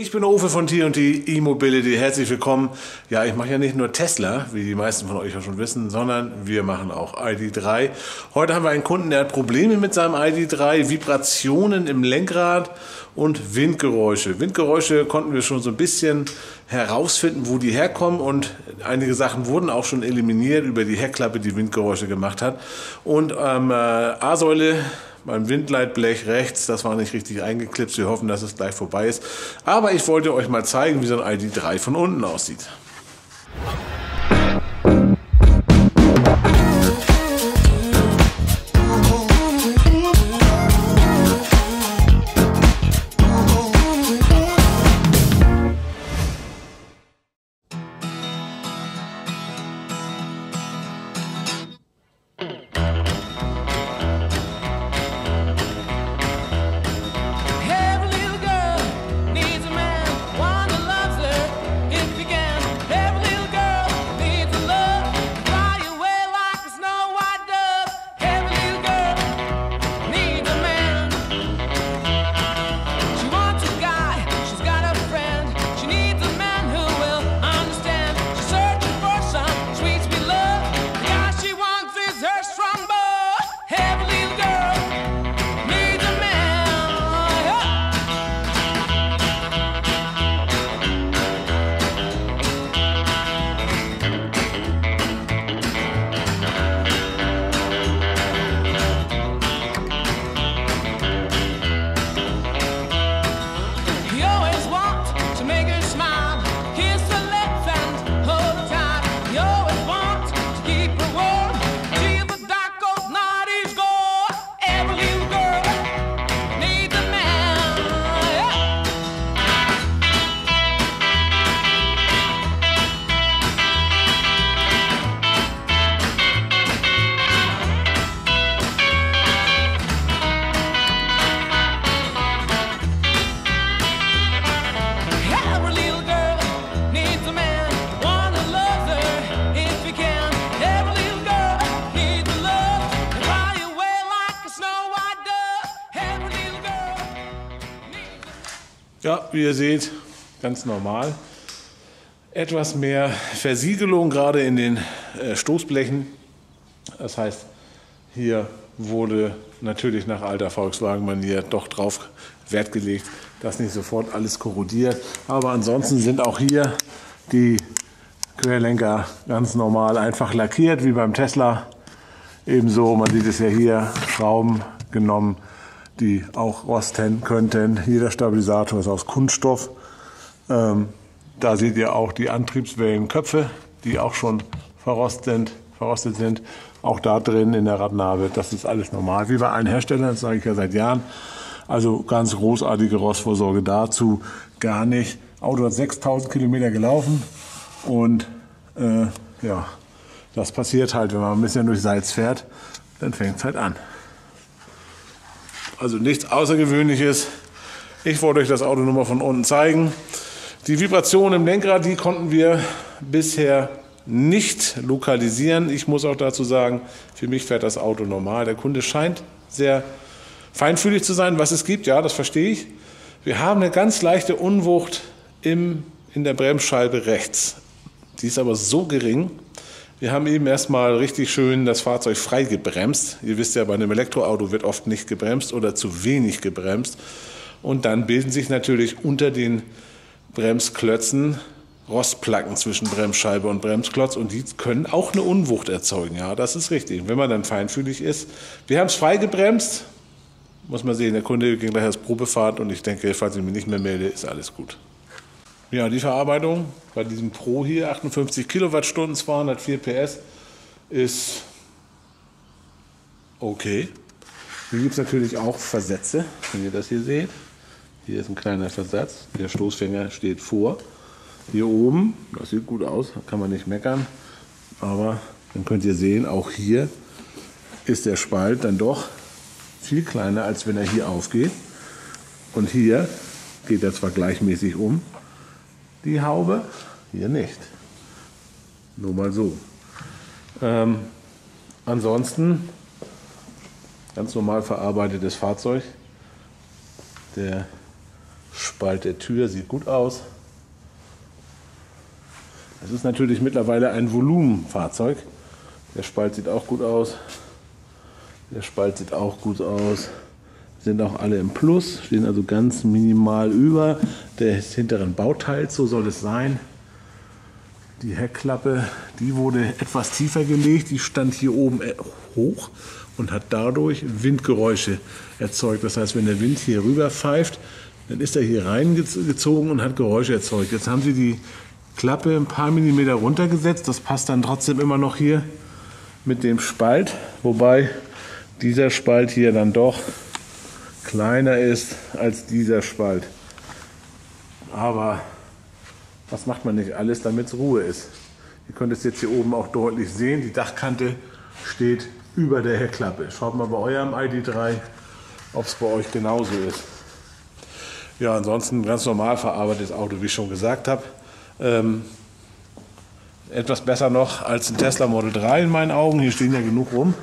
Ich bin Ove von T&T E-Mobility. Herzlich willkommen. Ja, ich mache ja nicht nur Tesla, wie die meisten von euch ja schon wissen, sondern wir machen auch ID.3. Heute haben wir einen Kunden, der hat Probleme mit seinem ID.3, Vibrationen im Lenkrad und Windgeräusche. Windgeräusche konnten wir schon so ein bisschen herausfinden, wo die herkommen, und einige Sachen wurden auch schon eliminiert über die Heckklappe, die Windgeräusche gemacht hat. Und A-Säule beim Windleitblech rechts, das war nicht richtig eingeklipst. Wir hoffen, dass es gleich vorbei ist. Aber ich wollte euch mal zeigen, wie so ein ID.3 von unten aussieht. Ja, wie ihr seht, ganz normal. Etwas mehr Versiegelung gerade in den Stoßblechen. Das heißt, hier wurde natürlich nach alter Volkswagen-Manier doch drauf Wert gelegt, dass nicht sofort alles korrodiert. Aber ansonsten sind auch hier die Querlenker ganz normal einfach lackiert, wie beim Tesla. Ebenso, man sieht es ja hier, Schrauben genommen, die auch rosten könnten. Jeder Stabilisator ist aus Kunststoff. Da seht ihr auch die Antriebswellenköpfe, die auch schon verrostet sind. Auch da drin in der Radnabe, das ist alles normal, wie bei allen Herstellern, das sage ich ja seit Jahren. Also ganz großartige Rostvorsorge dazu gar nicht. Auto hat 6000 Kilometer gelaufen und ja, das passiert halt, wenn man ein bisschen durch Salz fährt, dann fängt es halt an. Also nichts Außergewöhnliches. Ich wollte euch das Auto nur mal von unten zeigen. Die Vibrationen im Lenkrad, die konnten wir bisher nicht lokalisieren. Ich muss auch dazu sagen, für mich fährt das Auto normal. Der Kunde scheint sehr feinfühlig zu sein, was es gibt. Ja, das verstehe ich. Wir haben eine ganz leichte Unwucht in der Bremsscheibe rechts. Die ist aber so gering. Wir haben eben erstmal richtig schön das Fahrzeug frei gebremst. Ihr wisst ja, bei einem Elektroauto wird oft nicht gebremst oder zu wenig gebremst. Und dann bilden sich natürlich unter den Bremsklötzen Rostplatten zwischen Bremsscheibe und Bremsklotz. Und die können auch eine Unwucht erzeugen. Ja, das ist richtig, wenn man dann feinfühlig ist. Wir haben es frei gebremst. Muss man sehen, der Kunde ging gleich als Probefahrt. Und ich denke, falls ich mich nicht mehr melde, ist alles gut. Ja, die Verarbeitung bei diesem Pro hier, 58 Kilowattstunden, 204 PS, ist okay. Hier gibt es natürlich auch Versätze, wenn ihr das hier seht. Hier ist ein kleiner Versatz, der Stoßfänger steht vor. Hier oben, das sieht gut aus, kann man nicht meckern. Aber dann könnt ihr sehen, auch hier ist der Spalt dann doch viel kleiner, als wenn er hier aufgeht. Und hier geht er zwar gleichmäßig um, die Haube, hier nicht. Nur mal so. Ansonsten ganz normal verarbeitetes Fahrzeug. Der Spalt der Tür, sieht gut aus. Es ist natürlich mittlerweile ein Volumenfahrzeug. Der Spalt sieht auch gut aus. Der Spalt sieht auch gut aus. Sind auch alle im Plus, stehen also ganz minimal über des hinteren Bauteils, so soll es sein. Die Heckklappe, die wurde etwas tiefer gelegt, die stand hier oben hoch und hat dadurch Windgeräusche erzeugt. Das heißt, wenn der Wind hier rüber pfeift, dann ist er hier reingezogen und hat Geräusche erzeugt. Jetzt haben sie die Klappe ein paar Millimeter runtergesetzt, das passt dann trotzdem immer noch hier mit dem Spalt, wobei dieser Spalt hier dann doch kleiner ist als dieser Spalt. Aber was macht man nicht alles, damit es Ruhe ist? Ihr könnt es jetzt hier oben auch deutlich sehen, die Dachkante steht über der Heckklappe. Schaut mal bei eurem ID.3, ob es bei euch genauso ist. Ja, ansonsten ganz normal verarbeitetes Auto, wie ich schon gesagt habe. Etwas besser noch als ein Tesla Model 3 in meinen Augen. Hier stehen ja genug rum.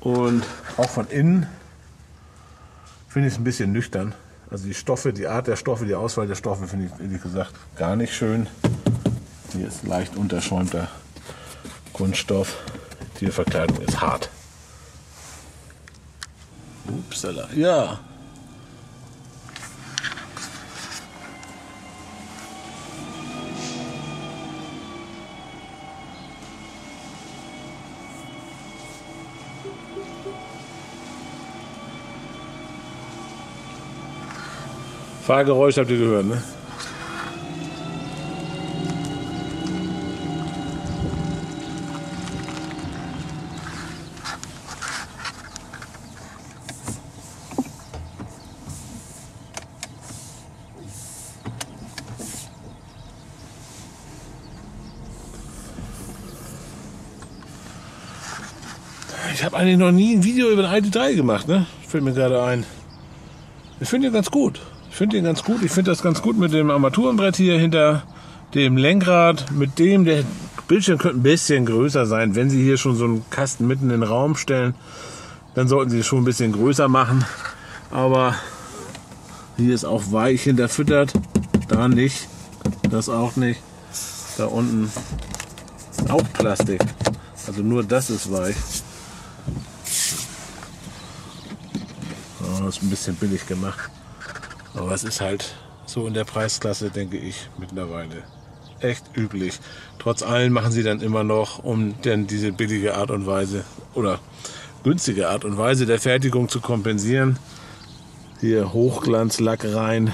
Und auch von innen finde ich es ein bisschen nüchtern. Also die Stoffe, die Art der Stoffe, die Auswahl der Stoffe finde ich ehrlich gesagt gar nicht schön. Hier ist leicht unterschäumter Kunststoff. Die Tierverkleidung ist hart. Upsala, ja. Fahrgeräusch habt ihr gehört, ne? Ich habe eigentlich noch nie ein Video über den ID.3 gemacht, ne? Fällt mir gerade ein. Ich finde ihn ganz gut. Ich finde das ganz gut mit dem Armaturenbrett hier hinter dem Lenkrad. Mit dem, der Bildschirm könnte ein bisschen größer sein. Wenn Sie hier schon so einen Kasten mitten in den Raum stellen, dann sollten Sie es schon ein bisschen größer machen. Aber hier ist auch weich hinterfüttert. Da nicht, das auch nicht. Da unten ist auch Plastik. Also nur das ist weich. Oh, das ist ein bisschen billig gemacht. Aber es ist halt so in der Preisklasse, denke ich, mittlerweile echt üblich. Trotz allem machen sie dann immer noch, um dann diese billige Art und Weise oder günstige Art und Weise der Fertigung zu kompensieren. Hier Hochglanzlack rein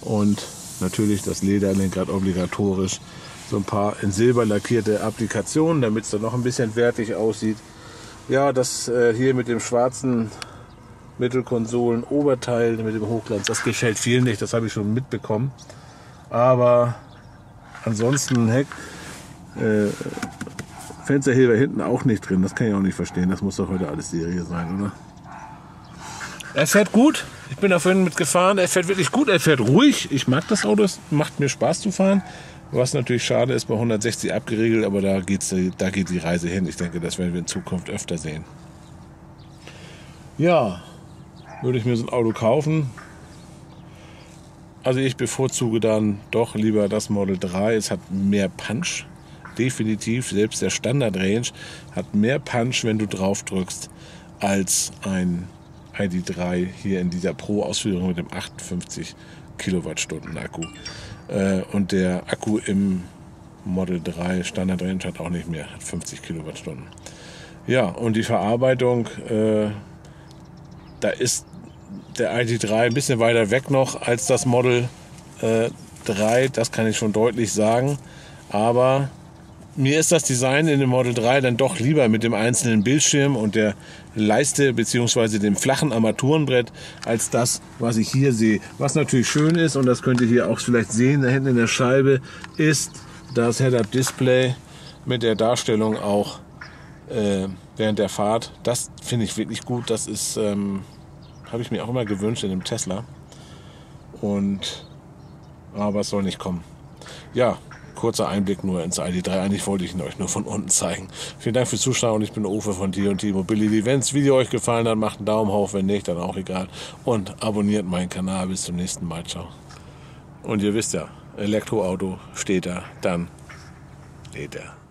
und natürlich das Lederlenkrad obligatorisch. So ein paar in Silber lackierte Applikationen, damit es dann noch ein bisschen wertig aussieht. Ja, das hier mit dem schwarzen Mittelkonsolen, Oberteil mit dem Hochglanz, das gefällt vielen nicht, das habe ich schon mitbekommen. Aber ansonsten Heck, Fensterheber hinten auch nicht drin, das kann ich auch nicht verstehen, das muss doch heute alles Serie sein, oder? Er fährt gut, ich bin da vorhin mitgefahren, er fährt wirklich gut, er fährt ruhig, ich mag das Auto, es macht mir Spaß zu fahren. Was natürlich schade ist, bei 160 abgeregelt, aber da geht die Reise hin, ich denke, das werden wir in Zukunft öfter sehen. Ja, würde ich mir so ein Auto kaufen. Also ich bevorzuge dann doch lieber das Model 3. Es hat mehr Punch, definitiv. Selbst der Standard Range hat mehr Punch, wenn du drauf drückst, als ein ID.3 hier in dieser Pro-Ausführung mit dem 58 Kilowattstunden Akku. Und der Akku im Model 3 Standard Range hat auch nicht mehr, hat 50 Kilowattstunden. Ja, und die Verarbeitung, da ist der ID.3 ein bisschen weiter weg noch als das Model 3, das kann ich schon deutlich sagen. Aber mir ist das Design in dem Model 3 dann doch lieber mit dem einzelnen Bildschirm und der Leiste bzw. dem flachen Armaturenbrett als das, was ich hier sehe. Was natürlich schön ist, und das könnt ihr hier auch vielleicht sehen, da hinten in der Scheibe, ist das Head-Up-Display mit der Darstellung auch während der Fahrt. Das finde ich wirklich gut. Das ist, habe ich mir auch immer gewünscht in dem Tesla. Aber es soll nicht kommen. Ja, Kurzer Einblick nur ins ID.3. Eigentlich wollte ich ihn euch nur von unten zeigen. Vielen Dank fürs Zuschauen und ich bin Ove von T&T E-Mobility. Wenn das Video euch gefallen hat, macht einen Daumen hoch, wenn nicht, dann auch egal. Und abonniert meinen Kanal. Bis zum nächsten Mal. Ciao. Und ihr wisst ja, Elektroauto steht da, dann lädt er.